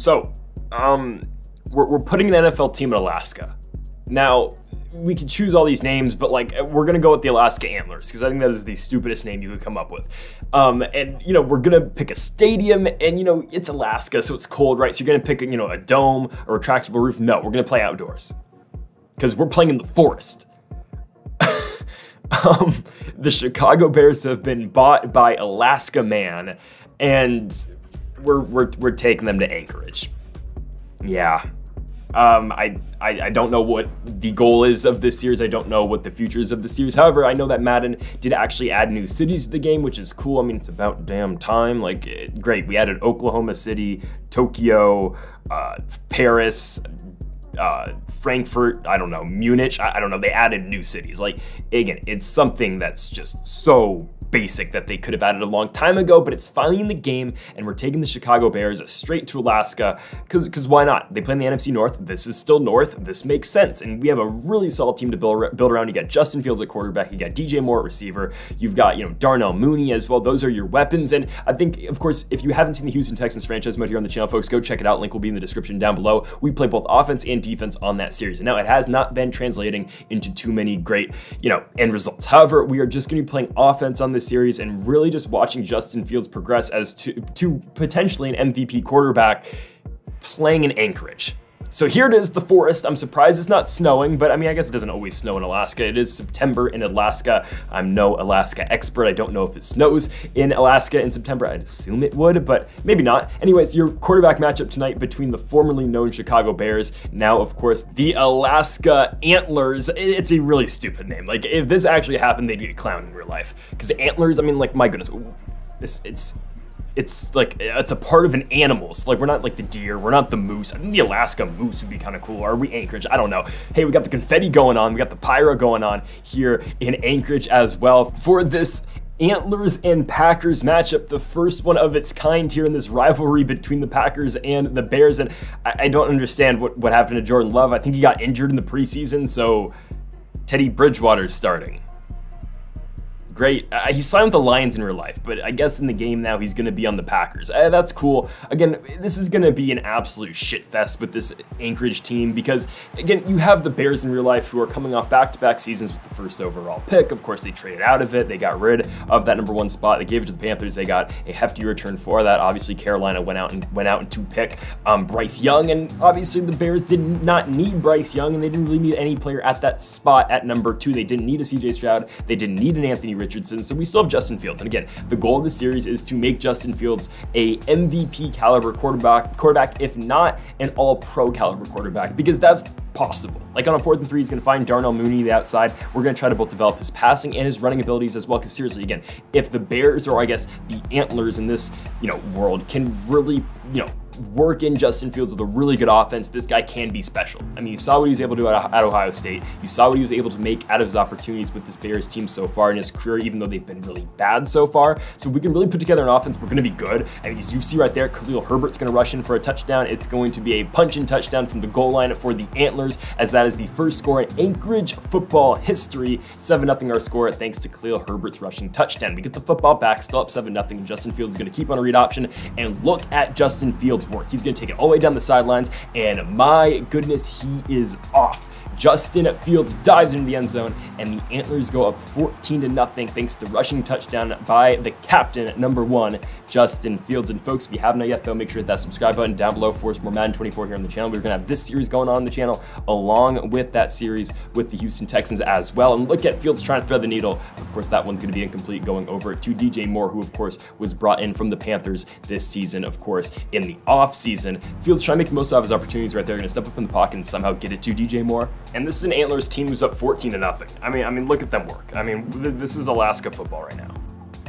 So we're putting an NFL team in Alaska. Now, we could choose all these names, but like we're gonna go with the Alaska Antlers because I think that is the stupidest name you could come up with. And you know, we're gonna pick a stadium, and you know, it's Alaska, so it's cold, right? So you're gonna pick, you know, a dome or a retractable roof. No, we're gonna play outdoors because we're playing in the forest. The Chicago Bears have been bought by Alaska Man, and we're taking them to Anchorage. Yeah. I don't know what the goal is of this series. I don't know what the future is of this series. However, I know that Madden did actually add new cities to the game, which is cool. I mean, it's about damn time. Like, great. We added Oklahoma City, Tokyo, Paris, Frankfurt, I don't know, Munich. I don't know. They added new cities. Like, again, it's something that's just so basic that they could have added a long time ago, but it's finally in the game, and we're taking the Chicago Bears straight to Alaska, because why not? They play in the NFC North. This is still North. This makes sense, and we have a really solid team to build around. You got Justin Fields at quarterback. You got DJ Moore at receiver. You've got, you know, Darnell Mooney as well. Those are your weapons, and I think, of course, if you haven't seen the Houston Texans franchise mode here on the channel, folks, go check it out. Link will be in the description down below. We play both offense and defense on that series, and now it has not been translating into too many great, you know, end results. However, we are just going to be playing offense on this series and really just watching Justin Fields progress as to potentially an MVP quarterback playing in Anchorage. So here it is, the forest. I'm surprised it's not snowing, but I mean, I guess it doesn't always snow in Alaska. It is September in Alaska. I'm no Alaska expert. I don't know if it snows in Alaska in September. I'd assume it would, but maybe not. Anyways, your quarterback matchup tonight between the formerly known Chicago Bears, now of course the Alaska Antlers. It's a really stupid name. Like, if this actually happened, they'd get clowned in real life. Because antlers, I mean, like, my goodness, it's like, it's a part of an animal. So like, we're not like the deer, we're not the moose. I think the Alaska moose would be kind of cool. Are we Anchorage? I don't know. Hey, we got the confetti going on. We got the pyro going on here in Anchorage as well for this Antlers and Packers matchup, the first one of its kind here in this rivalry between the Packers and the Bears. And I don't understand what happened to Jordan Love. I think he got injured in the preseason. So Teddy Bridgewater is starting. Great. He signed with the Lions in real life, but I guess in the game now he's going to be on the Packers. That's cool. Again, this is going to be an absolute shitfest with this Anchorage team because, again, you have the Bears in real life who are coming off back-to-back seasons with the first overall pick. Of course, they traded out of it. They got rid of that #1 spot. They gave it to the Panthers. They got a hefty return for that. Obviously, Carolina went out and to pick Bryce Young, and obviously the Bears did not need Bryce Young, and they didn't really need any player at that spot at #2. They didn't need a CJ Stroud. They didn't need an Anthony Rich. So we still have Justin Fields. And again, the goal of the series is to make Justin Fields a MVP caliber quarterback, if not an all-pro caliber quarterback, because that's possible. Like on a 4th and 3, he's going to find Darnell Mooney the outside. We're going to try to both develop his passing and his running abilities as well. Because seriously, again, if the Bears, or I guess the Antlers in this, you know, world can really, you know, work in Justin Fields with a really good offense, this guy can be special. I mean, you saw what he was able to do at Ohio State. You saw what he was able to make out of his opportunities with this Bears team so far in his career, even though they've been really bad so far. So we can really put together an offense. We're going to be good. I mean, as you see right there, Khalil Herbert's going to rush in for a touchdown. It's going to be a punch-in touchdown from the goal line for the Antlers, as that is the first score in Anchorage football history. 7-0 our score, thanks to Khalil Herbert's rushing touchdown. We get the football back, still up 7-0, and Justin Fields is going to keep on a read option. And look at Justin Fields' work. He's going to take it all the way down the sidelines, and my goodness, he is off. Justin Fields dives into the end zone, and the Antlers go up 14-0 thanks to the rushing touchdown by the captain, #1, Justin Fields. And folks, if you have not yet, though, make sure to hit that subscribe button down below for some more Madden 24 here on the channel. We're going to have this series going on the channel along with that series with the Houston Texans as well. And look at Fields trying to thread the needle. Of course, that one's going to be incomplete, going over to DJ Moore, who, of course, was brought in from the Panthers this season, of course, in the offseason. Fields trying to make the most out of his opportunities right there. Going to step up in the pocket and somehow get it to DJ Moore. And this is an Antlers team who's up 14-0. I mean, look at them work. I mean, this is Alaska football right now.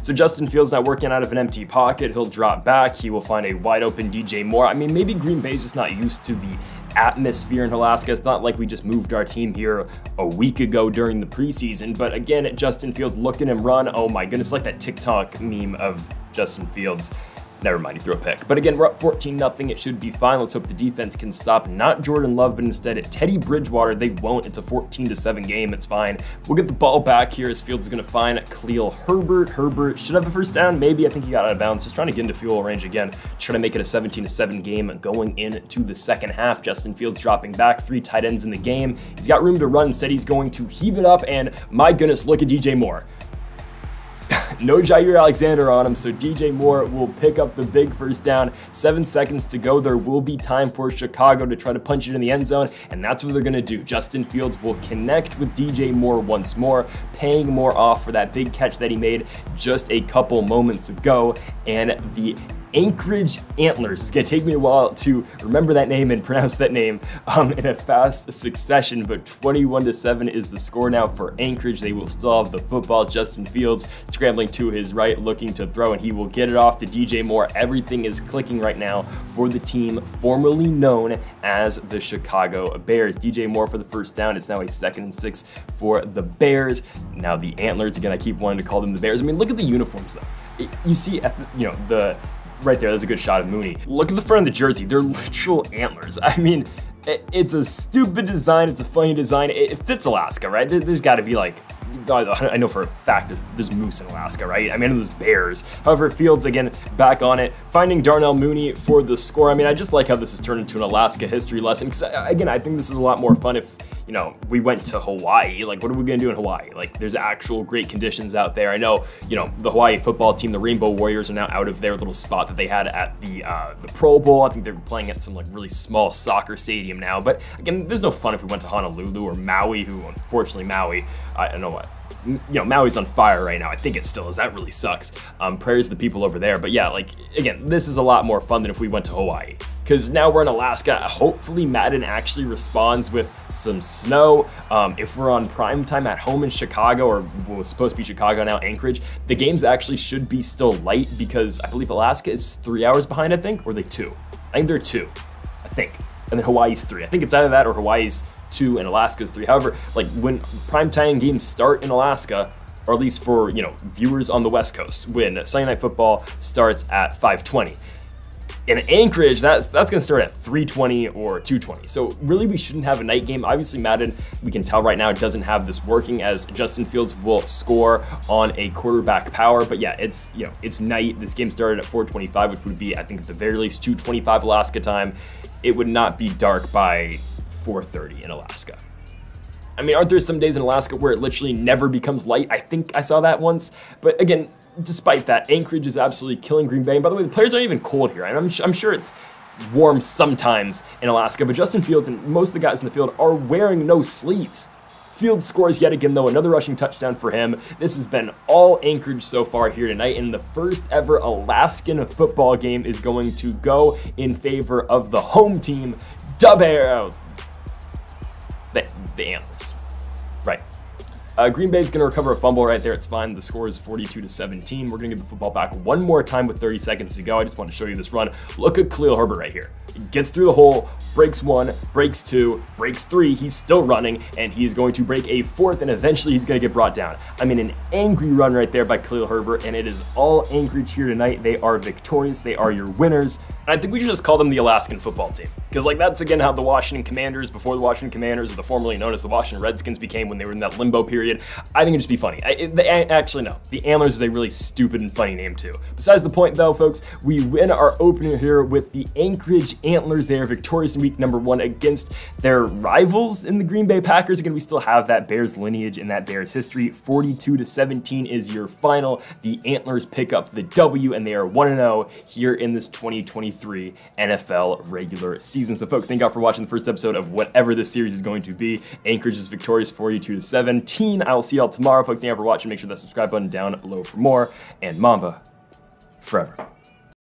So Justin Fields not working out of an empty pocket. He'll drop back. He will find a wide open DJ Moore. I mean, maybe Green Bay's just not used to the atmosphere in Alaska. It's not like we just moved our team here a week ago during the preseason. But again, Justin Fields, look at him run. Oh my goodness, like that TikTok meme of Justin Fields. Never mind, he threw a pick. But again, we're up 14-0. It should be fine. Let's hope the defense can stop not Jordan Love, but instead at Teddy Bridgewater. They won't. It's a 14-7 game. It's fine. We'll get the ball back here as Fields is going to find Khalil Herbert. Herbert should have a first down. Maybe. I think he got out of bounds. Just trying to get into field goal range again. Trying to make it a 17-7 game going into the second half. Justin Fields dropping back. 3 tight ends in the game. He's got room to run. Instead, he's going to heave it up. And my goodness, look at DJ Moore. No Jair Alexander on him, so DJ Moore will pick up the big first down. 7 seconds to go. There will be time for Chicago to try to punch it in the end zone, and that's what they're going to do. Justin Fields will connect with DJ Moore once more, paying Moore off for that big catch that he made just a couple moments ago. And the Anchorage Antlers. It's going to take me a while to remember that name and pronounce that name in a fast succession, but 21-7 is the score now for Anchorage. They will still have the football. Justin Fields scrambling to his right, looking to throw, and he will get it off to DJ Moore. Everything is clicking right now for the team formerly known as the Chicago Bears. DJ Moore for the first down. It's now a 2nd and 6 for the Bears. Now the Antlers, again, I keep wanting to call them the Bears. I mean, look at the uniforms though. You see, at the, you know, the right there, that's a good shot of Mooney. Look at the front of the jersey. They're literal antlers. I mean, it's a stupid design. It's a funny design. It fits Alaska, right? There's got to be like, I know for a fact that there's moose in Alaska, right? I mean, there's bears. However, Fields again back on it, finding Darnell Mooney for the score. I mean, I just like how this has turned into an Alaska history lesson. Because again, I think this is a lot more fun if, you know, we went to Hawaii. Like, what are we gonna do in Hawaii? Like, there's actual great conditions out there. I know, you know, the Hawaii football team, the Rainbow Warriors, are now out of their little spot that they had at the Pro Bowl. I think they're playing at some like really small soccer stadium now. But again, there's no fun if we went to Honolulu or Maui, who unfortunately Maui, I don't know what. You know, Maui's on fire right now. I think it still is. That really sucks. Prayers to the people over there. But yeah, like, again, this is a lot more fun than if we went to Hawaii. Because now we're in Alaska. Hopefully Madden actually responds with some snow. If we're on primetime at home in Chicago, or what was supposed to be Chicago, now Anchorage, the games actually should be still light, because I believe Alaska is 3 hours behind, I think, or are they 2? I think they're 2, I think. And then Hawaii's 3. I think it's either that or Hawaii's 2 and Alaska's 3. However, like, when primetime games start in Alaska, or at least for, you know, viewers on the West Coast, when Sunday Night Football starts at 5:20. In Anchorage, that's gonna start at 3:20 or 2:20. So really, we shouldn't have a night game. Obviously, Madden, we can tell right now, doesn't have this working, as Justin Fields will score on a quarterback power. But yeah, it's, you know, it's night. This game started at 4:25, which would be, I think, at the very least 2:25 Alaska time. It would not be dark by 4:30 in Alaska. I mean, aren't there some days in Alaska where it literally never becomes light? I think I saw that once. But again, despite that, Anchorage is absolutely killing Green Bay. And by the way, the players aren't even cold here. I'm sure it's warm sometimes in Alaska, but Justin Fields and most of the guys in the field are wearing no sleeves. Fields scores yet again, though, another rushing touchdown for him. This has been all Anchorage so far here tonight, and the first ever Alaskan football game is going to go in favor of the home team, the Antlers, right? Green Bay's gonna recover a fumble right there. It's fine. The score is 42-17. We're gonna give the football back one more time with 30 seconds to go. I just want to show you this run. Look at Khalil Herbert right here. He gets through the hole, breaks 1, breaks 2, breaks 3. He's still running, and he's going to break a 4th, and eventually he's gonna get brought down. I mean, an angry run right there by Khalil Herbert, and it is all Anchorage here tonight. They are victorious. They are your winners. And I think we should just call them the Alaskan football team, because like, that's again how the Washington Commanders, before the Washington Commanders, or the formerly known as the Washington Redskins, became when they were in that limbo period. I think it'd just be funny. Actually, no. The Antlers is a really stupid and funny name, too. Besides the point, though, folks, we win our opener here with the Anchorage Antlers. They are victorious in week 1 against their rivals in the Green Bay Packers. Again, we still have that Bears lineage and that Bears history. 42-17 is your final. The Antlers pick up the W, and they are 1-0 here in this 2023 NFL regular season. So, folks, thank y'all for watching the first episode of whatever this series is going to be. Anchorage is victorious 42-17. I will see y'all tomorrow. Folks, thank you for watching. Make sure that subscribe button down below for more. And Mamba forever.